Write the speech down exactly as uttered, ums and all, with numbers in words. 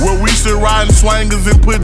Where we should ride in swangers and put